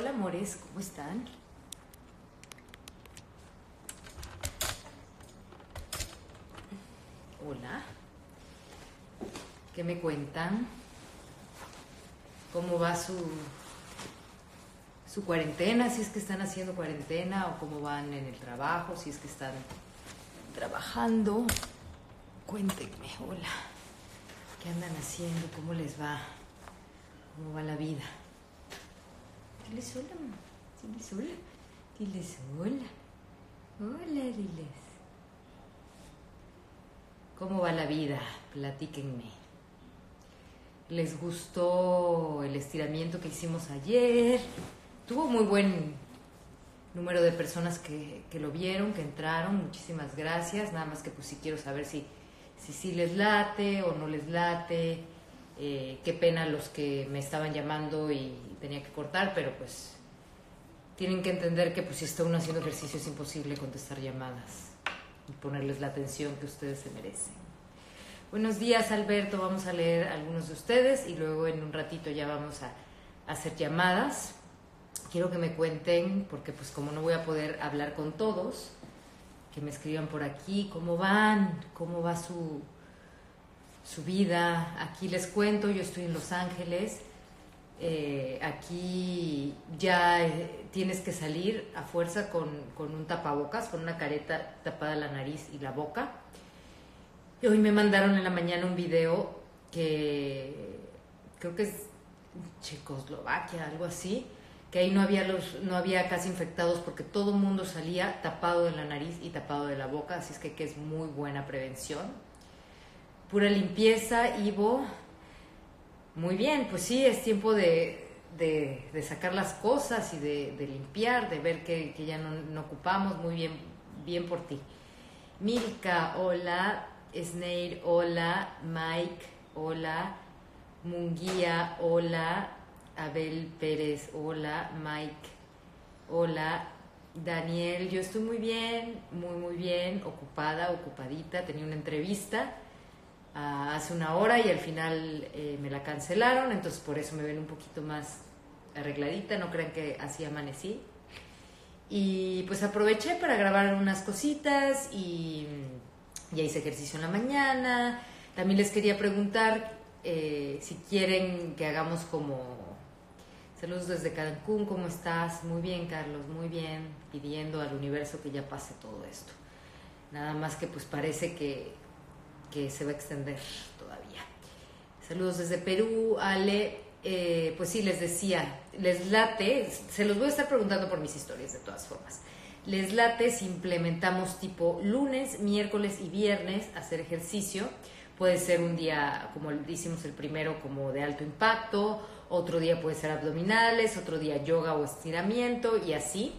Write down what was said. Hola amores, ¿cómo están? Hola, ¿qué me cuentan? ¿Cómo va su cuarentena? Si es que están haciendo cuarentena, o cómo van en el trabajo, si es que están trabajando. Cuéntenme, hola, ¿qué andan haciendo? ¿Cómo les va? ¿Cómo va la vida? Diles hola, diles hola, diles hola, hola, diles. ¿Cómo va la vida? Platíquenme. ¿Les gustó el estiramiento que hicimos ayer? Tuvo muy buen número de personas que lo vieron, que entraron. Muchísimas gracias. Nada más que pues sí quiero saber si les late o no les late. Qué pena los que me estaban llamando y tenía que cortar, pero pues tienen que entender que pues si está uno haciendo ejercicio es imposible contestar llamadas y ponerles la atención que ustedes se merecen. Buenos días, Alberto. Vamos a leer algunos de ustedes y luego en un ratito ya vamos a hacer llamadas. Quiero que me cuenten, porque pues como no voy a poder hablar con todos, que me escriban por aquí cómo van, cómo va su vida. Aquí les cuento, yo estoy en Los Ángeles. Aquí ya tienes que salir a fuerza con un tapabocas, con una careta tapada la nariz y la boca. Y hoy me mandaron en la mañana un video que creo que es Checoslovaquia, algo así, que ahí no había casi infectados porque todo el mundo salía tapado de la nariz y tapado de la boca, así es que es muy buena prevención. Pura limpieza, Ivo. Muy bien, pues sí, es tiempo de sacar las cosas y de limpiar, de ver que ya no ocupamos. Muy bien, bien por ti. Milka, hola. Sneir, hola. Mike, hola. Munguía, hola. Abel Pérez, hola. Mike, hola. Daniel, yo estoy muy bien, muy, muy bien. Ocupada, ocupadita. Tenía una entrevista hace una hora y al final me la cancelaron, entonces por eso me ven un poquito más arregladita, no crean que así amanecí. Y pues aproveché para grabar unas cositas y ya hice ejercicio en la mañana. También les quería preguntar si quieren que hagamos como... Saludos desde Cancún, ¿cómo estás? Muy bien, Carlos, muy bien, pidiendo al universo que ya pase todo esto. Nada más que pues parece que se va a extender todavía. Saludos desde Perú, Ale. Pues sí, les decía, les late, se los voy a estar preguntando por mis historias de todas formas, les late si implementamos tipo lunes, miércoles y viernes hacer ejercicio. Puede ser un día, como hicimos el primero, como de alto impacto, otro día puede ser abdominales, otro día yoga o estiramiento y así.